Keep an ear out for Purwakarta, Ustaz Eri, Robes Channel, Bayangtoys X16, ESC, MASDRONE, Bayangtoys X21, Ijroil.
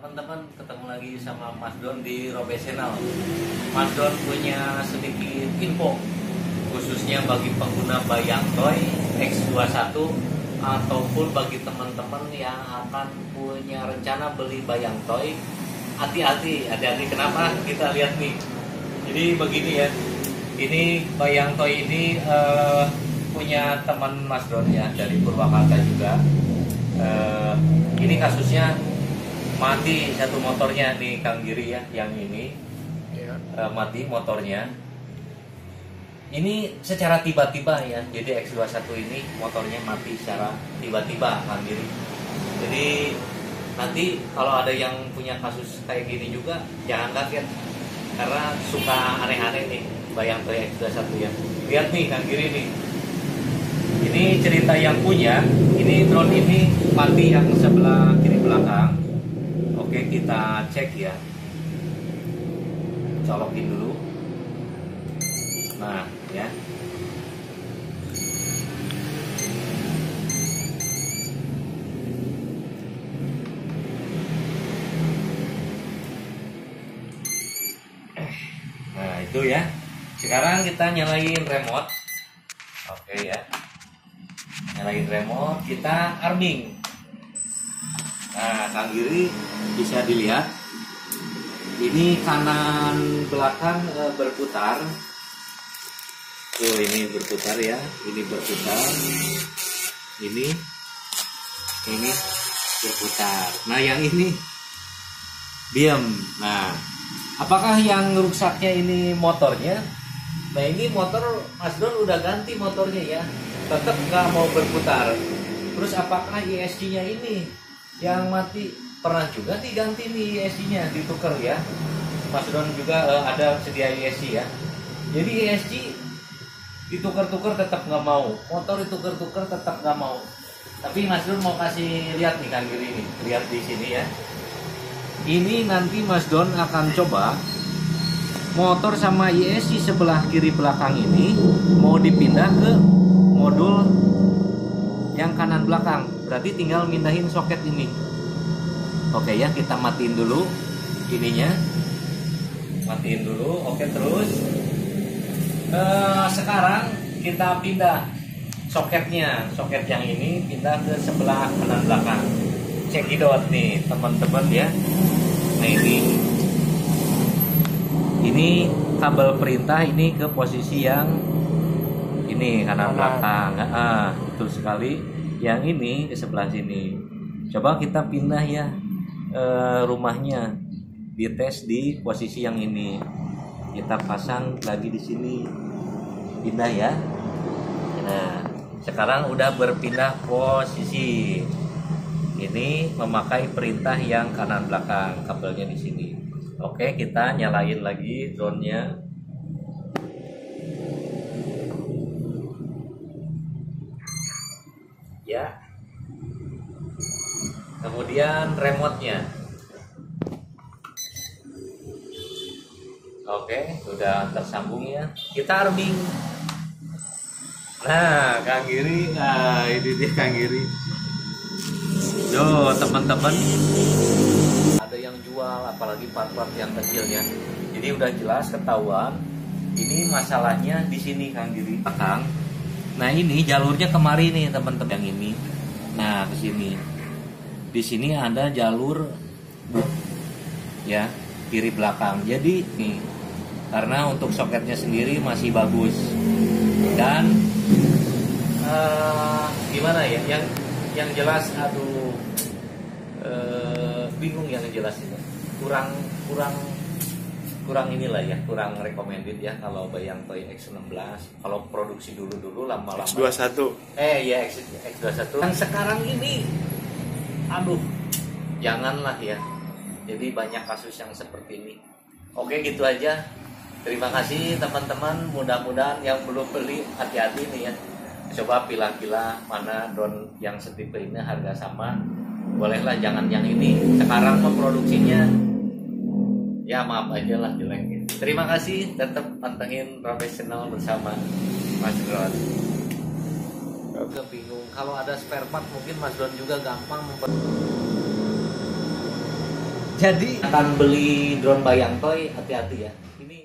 Teman-teman, ketemu lagi sama MASDRONE di Robes Channel. MASDRONE punya sedikit info khususnya bagi pengguna Bayangtoys X21 ataupun bagi teman-teman yang akan punya rencana beli Bayangtoys. Hati-hati, kenapa? Kita lihat nih. Jadi begini ya. Ini Bayangtoys ini punya teman MASDRONE ya, dari Purwakarta juga. Ini kasusnya mati satu motornya nih Kang Giri ya, yang ini ya. Mati motornya. Ini secara tiba-tiba ya, jadi X21 ini motornya mati secara tiba-tiba Kang Giri. Jadi nanti kalau ada yang punya kasus kayak gini juga jangan kaget, karena suka aneh-aneh nih Bayangtoys X21 ya. Lihat nih Kang Giri nih. Ini cerita yang punya, ini drone ini mati yang sebelah kiri belakang. Oke, kita cek ya. Colokin dulu. Nah, ya. Nah, itu ya. Sekarang kita nyalain remote. Oke ya. Nyalain remote, kita arming. Nah, Kang Giri bisa dilihat ini kanan belakang berputar. Tuh, ini berputar ya, ini berputar, ini berputar. Nah, yang ini diam. Nah, apakah yang rusaknya ini motornya? Nah, ini motor MASDRONE udah ganti motornya ya, tetap nggak mau berputar. Terus apakah ISG-nya ini yang mati? Pernah juga diganti nih ESC-nya, ditukar ya. MASDRONE juga ada sedia ESC ya. Jadi ESC ditukar-tukar tetap nggak mau, motor ditukar-tukar tetap nggak mau. Tapi MASDRONE mau kasih lihat nih Kang Giri ini, lihat di sini ya. Ini nanti MASDRONE akan coba motor sama ESC sebelah kiri belakang ini mau dipindah ke modul yang kanan belakang. Berarti tinggal mindahin soket ini. Oke ya, kita matiin dulu ininya. Matiin dulu. Oke, terus sekarang kita pindah soketnya. Soket yang ini pindah ke sebelah kanan belakang. Cekidot nih teman-teman ya. Nah, ini kabel perintah ini ke posisi yang ini kanan belakang. Betul sekali. Yang ini ke sebelah sini. Coba kita pindah ya rumahnya, dites di posisi yang ini. Kita pasang lagi di sini. Pindah ya. Nah, sekarang udah berpindah posisi. Ini memakai perintah yang kanan belakang, kabelnya di sini. Oke, kita nyalain lagi drone-nya. Ya. Kemudian remote-nya. Oke, sudah tersambung ya. Kita arming. Nah, Kang Giri, nah ini dia Kang Giri. Yo, teman-teman. Ada yang jual apalagi part-part yang kecilnya. Jadi udah jelas ketahuan. Ini masalahnya di sini Kang Giri. Kang. Nah, ini jalurnya kemari nih teman-teman, yang ini. Nah, ke sini. Di sini ada jalur ya, kiri belakang. Jadi nih, karena untuk soketnya sendiri masih bagus. Dan gimana ya? Yang jelas aduh bingung yang jelas ini. Kurang inilah ya, kurang recommended ya kalau Bayangtoys X16. Kalau produksi dulu lama-lama X21. X21. Dan sekarang ini aduh, janganlah ya. Jadi banyak kasus yang seperti ini. Oke, gitu aja. Terima kasih teman-teman. Mudah-mudahan yang belum beli hati-hati nih ya. Coba pilih-pilih mana drone yang setipe ini harga sama. Bolehlah, jangan yang ini. Sekarang memproduksinya ya maaf aja lah jeleknya. Terima kasih, tetap pantengin Robes Channel bersama MASDRONE. Oke, bingung. Kalau ada spare part mungkin MASDRONE juga gampang Jadi akan beli drone Bayangtoy hati-hati ya.